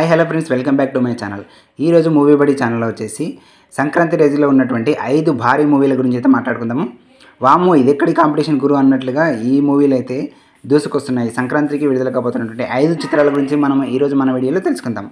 Hi hello friends, welcome back to my channel. ఈరోజు movie బడి ఛానల్లో వచ్చేసి సంక్రాంతి రేజులో ఉన్నటువంటి 5 భారీ మూవీల గురించి అయితే మాట్లాడుకుందాము. వామ్మో ఇది ఎక్కడి కాంపిటీషన్ గురువు అన్నట్లుగా ఈ మూవీలు అయితే దూసుకొస్తున్నాయి. సంక్రాంతికి విడుదల కాబోతున్నటువంటి 5 చిత్రాల గురించి మనం ఈరోజు మన వీడియోలో తెలుసుకుందాం.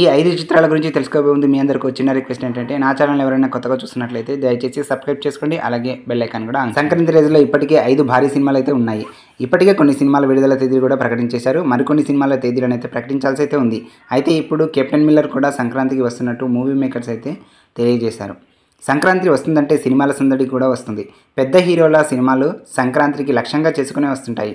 ఈ 5 చిత్రాల గురించి తెలుసుకోబోతుంది. మీ అందరికీ చిన్న రిక్వెస్ట్ ఏంటంటే, నా ఛానల్ ఎవరైనా కొత్తగా చూస్తున్నట్లయితే దయచేసి సబ్స్క్రైబ్ చేసుకోండి, అలాగే బెల్ ఐకాన్ కూడా. సంక్రాంతి రేజులో ఇప్పటికే 5 భారీ సినిమాలు అయితే ఉన్నాయి. ఇప్పటికే కొన్ని సినిమాల విడుదల తేదీలు కూడా ప్రకటించేశారు, మరికొన్ని సినిమాల తేదీలను అయితే ప్రకటించాల్సి అయితే ఉంది. అయితే ఇప్పుడు కెప్టెన్ మిల్లర్ కూడా సంక్రాంతికి వస్తున్నట్టు మూవీ మేకర్స్ అయితే తెలియజేశారు. సంక్రాంతి వస్తుందంటే సినిమాల సందడి కూడా వస్తుంది. పెద్ద హీరోల సినిమాలు సంక్రాంతికి లక్ష్యంగా చేసుకునే వస్తుంటాయి.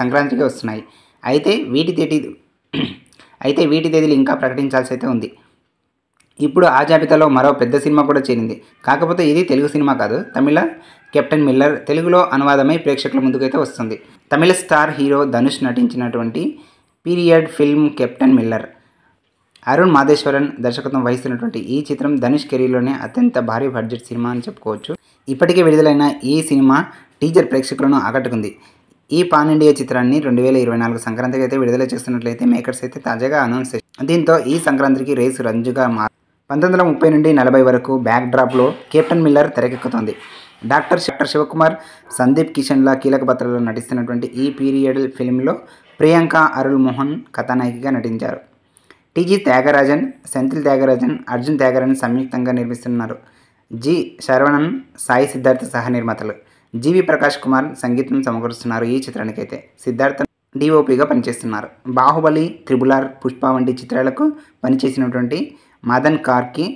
సంక్రాంతికి వస్తున్నాయి. అయితే వీటి తేదీలు ఇంకా ప్రకటించాల్సి అయితే ఉంది. ఇప్పుడు ఆ జాబితాలో మరో పెద్ద సినిమా కూడా చేరింది. కాకపోతే ఇది తెలుగు సినిమా కాదు. తమిళ కెప్టెన్ మిల్లర్ తెలుగులో అనువాదమై ప్రేక్షకుల ముందుకైతే వస్తుంది. తమిళ స్టార్ హీరో ధనుష్ నటించినటువంటి period film Captain Miller. Arun Matheswaran దర్శకత్వం వహిస్తున్నటువంటి ఈ చిత్రం ధనుష్ కెరీర్లోనే అత్యంత భారీ బడ్జెట్ సినిమా అని చెప్పుకోవచ్చు. ఇప్పటికే విడుదలైన ఈ సినిమా టీజర్ ప్రేక్షకులను ఆకట్టుకుంది. ఈ పాన్ ఇండియా చిత్రాన్ని 2024 సంక్రాంతికి అయితే విడుదల చేస్తున్నట్లయితే మేకర్స్ అయితే తాజాగా అనౌన్స్ చేశారు. దీంతో ఈ సంక్రాంతికి రేసు రంజుగా మారింది. 1930 నుండి 40 వరకు బ్యాక్ డ్రాప్లో కెప్టెన్ మిల్లర్ తెరకెక్కుతుంది. డాక్టర్ శివకుమార్, సందీప్ కిషన్ల కీలక పాత్రలో నటిస్తున్నటువంటి ఈ పీరియడ్ ఫిల్మ్లో ప్రియాంక అరుల్ మోహన్ కథానాయికగా నటించారు. టీజీ త్యాగరాజన్, సెంథిల్ త్యాగరాజన్, అర్జున్ త్యాగరాజన్ సంయుక్తంగా నిర్మిస్తున్నారు. జి శరవణన్, సాయి సిద్ధార్థ సహ నిర్మాతలు. జీవి ప్రకాష్ కుమార్ సంగీతం సమకూరుస్తున్నారు. ఈ చిత్రానికైతే సిద్ధార్థ డిఓపిగా పనిచేస్తున్నారు. బాహుబలి, త్రిబులార్, పుష్ప వంటి చిత్రాలకు పనిచేసినటువంటి మదన్ కార్కి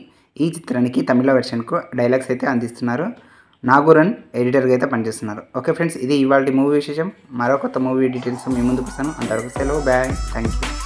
ఈ చిత్రానికి తమిళ వెర్షన్కు డైలాగ్స్ అయితే అందిస్తున్నారు. నాగూరన్ ఎడిటర్గా అయితే పనిచేస్తున్నారు. ఓకే ఫ్రెండ్స్, ఇది ఇవాళ మూవీ విశేషం. మరో కొత్త మూవీ డీటెయిల్స్ మీ ముందుకు వస్తాను. అంతవరకు సెలవు, బాయ్, థ్యాంక్ యూ.